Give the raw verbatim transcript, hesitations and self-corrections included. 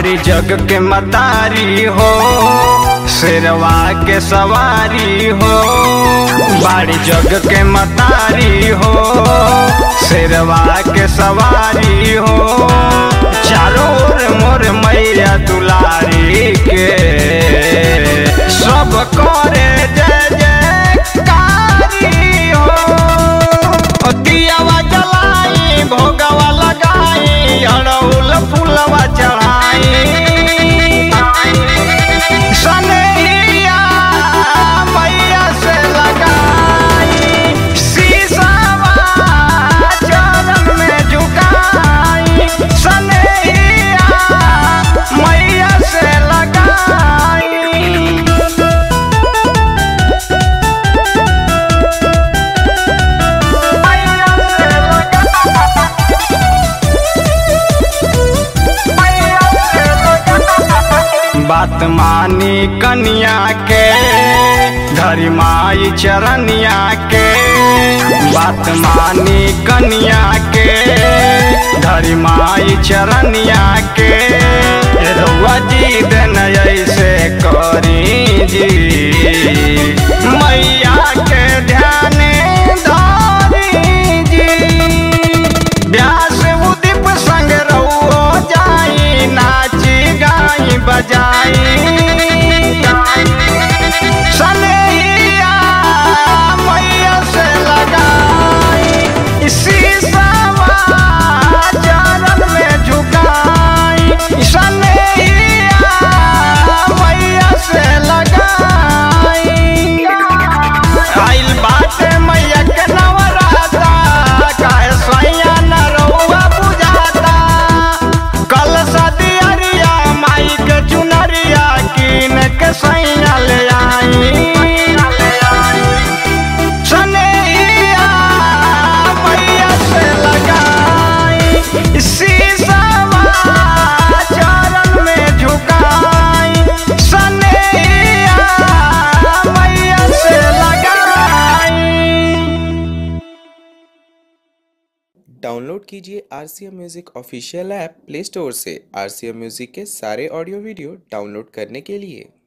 बारी जग के मतारी हो, शेरवा के सवारी हो। बारी जग के मतारी हो, शेरवा के सवारी हो। चारों ओर मोर मैया दुलारी के, सब करे जय जयकारी हो। दियावा जलाई, भोगवा लगाई, अड़हुल फूलवा चढ़ाई। बात मानी कनिया के, धरी माई चरनिया के। बात मानी कनिया के, धरी माई चरनिया के। रउआ जी देन ऐसे करी जी, मैया के ध्यान धरी जी। व्यास उदीप संग रउओ जाई, नाची गाई बजाई। डाउनलोड कीजिए RCM music official app play store से। आरसीएम म्यूजिक के सारे ऑडियो वीडियो डाउनलोड करने के लिए